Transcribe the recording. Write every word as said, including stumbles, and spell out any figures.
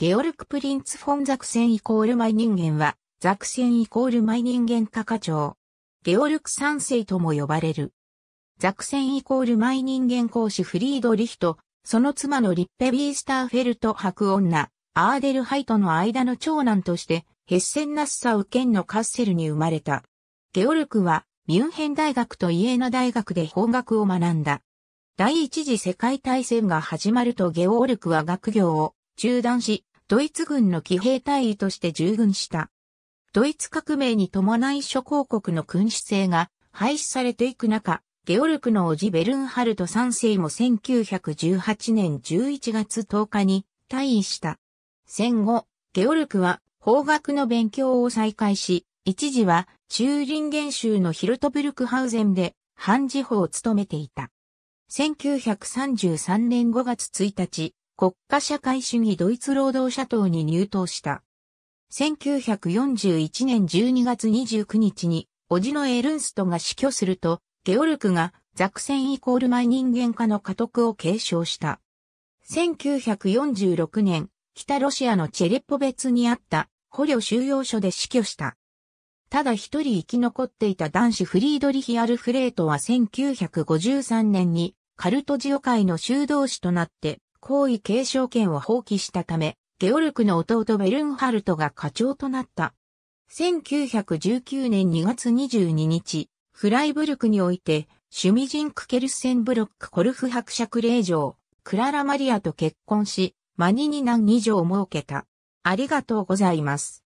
ゲオルク・プリンツ・フォン・ザクセンイコールマイ人間は、ザクセンイコールマイ人間多可長。ゲオルク三世とも呼ばれる。ザクセンイコールマイ人間公子フリードリヒと、その妻のリッペ・ビースターフェルト伯女、アーデルハイとの間の長男として、ヘッセン・ナッサウ県のカッセルに生まれた。ゲオルクは、ミュンヘン大学とイエーナ大学で法学を学んだ。第一次世界大戦が始まるとゲオルクは学業を中断し、ドイツ軍の騎兵隊員として従軍した。ドイツ革命に伴い諸公国の君主制が廃止されていく中、ゲオルクの叔父ベルンハルト三世もせんきゅうひゃくじゅうはちねんじゅういちがつとおかに退位した。戦後、ゲオルクは法学の勉強を再開し、一時はチューリンゲン州のヒルトブルクハウゼンで判事補を務めていた。せんきゅうひゃくさんじゅうさんねんごがつついたち、国家社会主義ドイツ労働者党に入党した。せんきゅうひゃくよんじゅういちねんじゅうにがつにじゅうくにちに、叔父のエルンストが死去すると、ゲオルクがザクセンイコールマイ人間化の家督を継承した。せんきゅうひゃくよんじゅうろくねん、北ロシアのチェレポベツにあった捕虜収容所で死去した。ただ一人生き残っていた男子フリードリヒ・アルフレートはせんきゅうひゃくごじゅうさんねんにカルトジオ会の修道士となって、皇位継承権を放棄したため、ゲオルクの弟ベルンハルトが課長となった。せんきゅうひゃくじゅうきゅうねんにがつにじゅうににち、フライブルクにおいて、シュミジンク・ケルセンブロック・コルフ伯爵令嬢、クララ・マリアと結婚し、マニに男に女を設けた。ありがとうございます。